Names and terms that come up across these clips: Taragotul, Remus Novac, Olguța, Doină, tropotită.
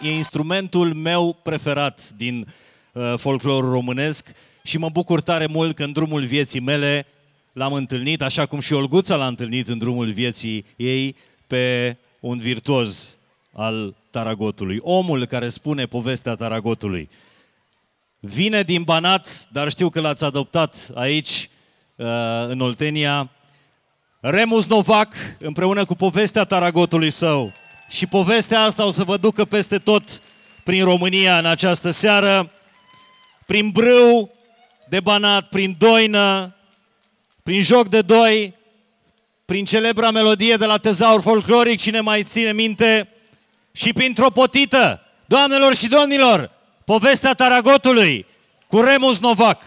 e instrumentul meu preferat din folclorul românesc și mă bucur tare mult că în drumul vieții mele l-am întâlnit, așa cum și Olguța l-a întâlnit în drumul vieții ei, pe un virtuos al Taragotului. Omul care spune povestea Taragotului. Vine din Banat, dar știu că l-ați adoptat aici, în Oltenia, Remus Novac, împreună cu povestea Taragotului său. Și povestea asta o să vă ducă peste tot prin România în această seară, prin Brâu de Banat, prin Doină, prin Joc de Doi, prin celebra melodie de la Tezaur Folcloric, cine mai ține minte, și printr-o potită, doamnelor și domnilor, povestea Taragotului cu Remus Novac.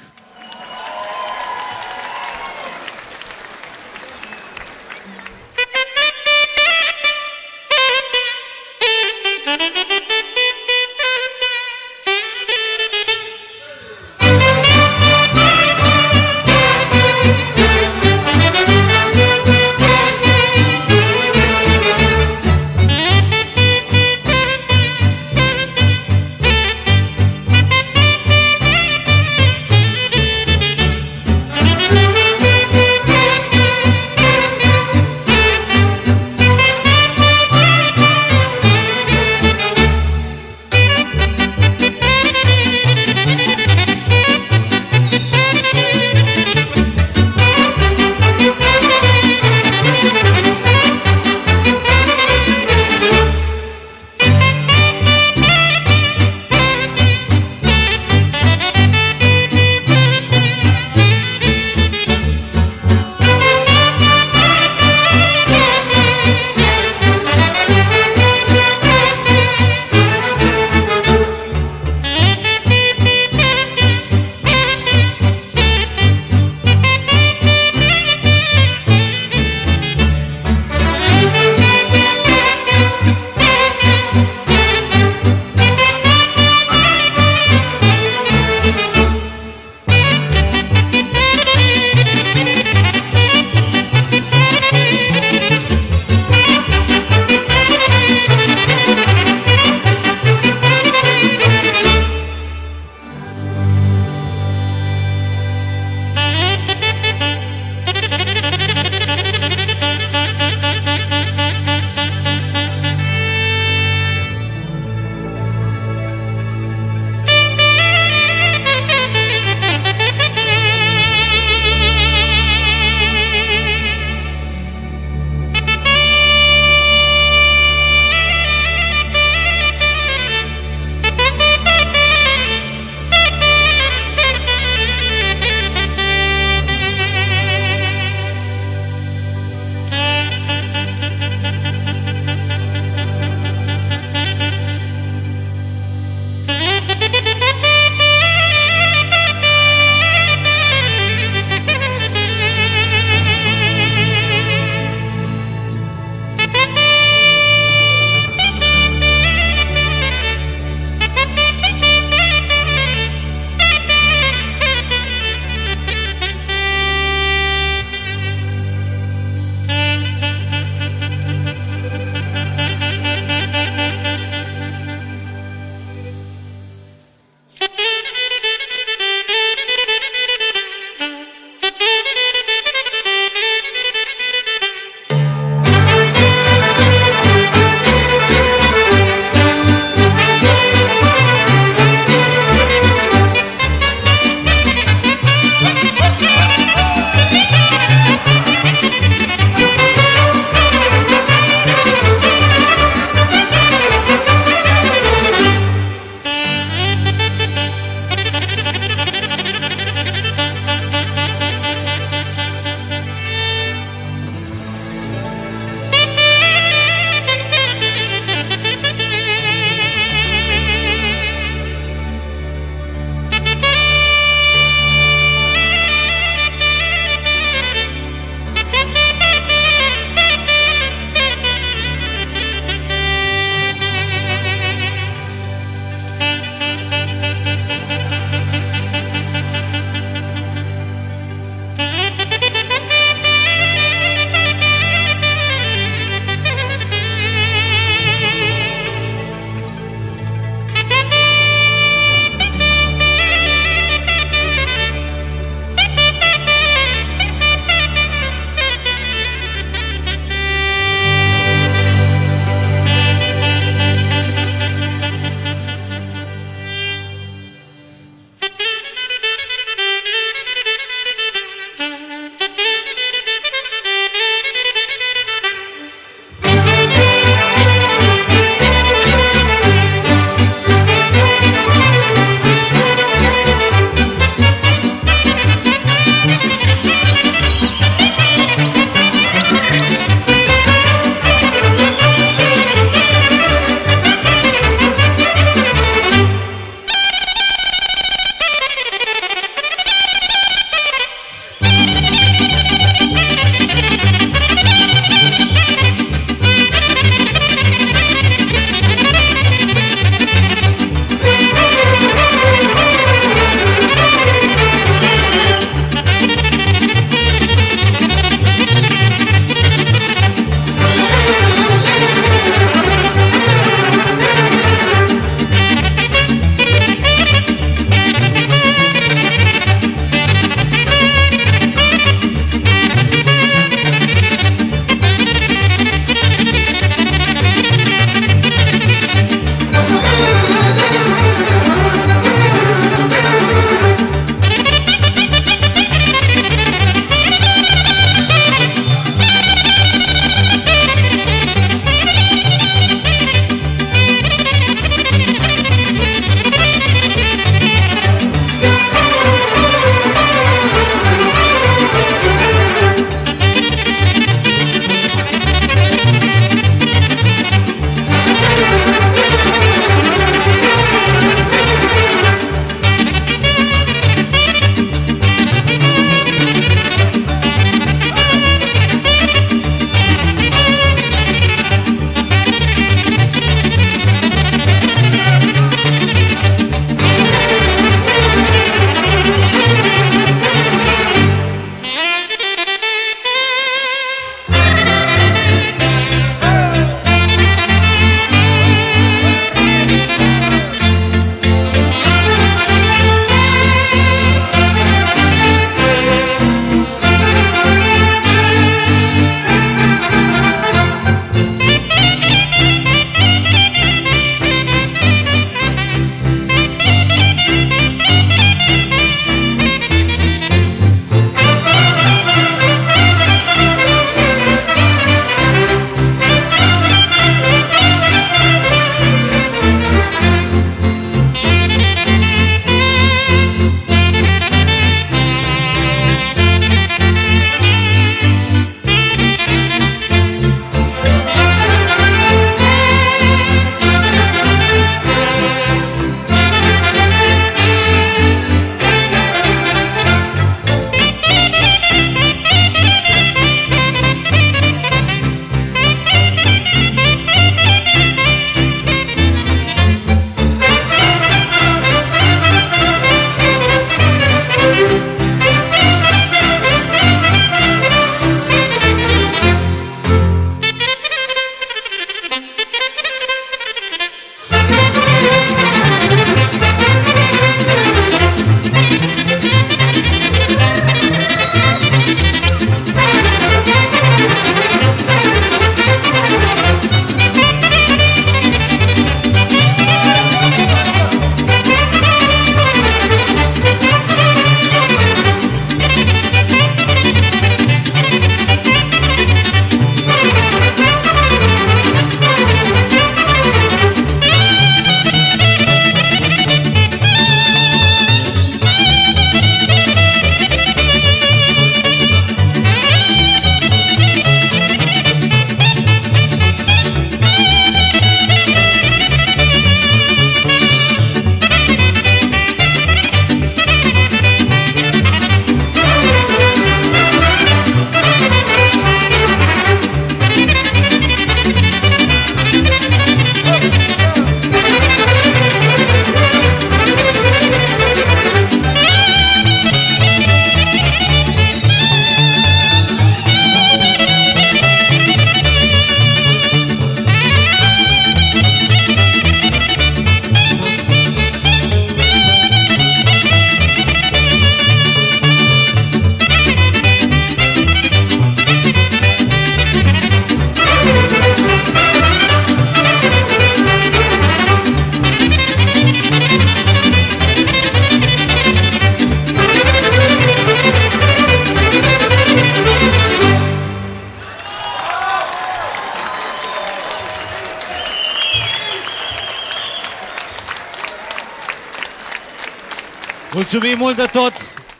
Mulțumim mult de tot,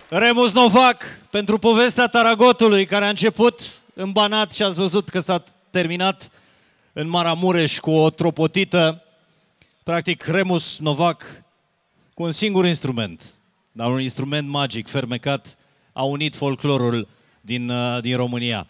Remus Novac, pentru povestea Taragotului, care a început în Banat și ați văzut că s-a terminat în Maramureș cu o tropotită. Practic, Remus Novac, cu un singur instrument, dar un instrument magic, fermecat, a unit folclorul din România.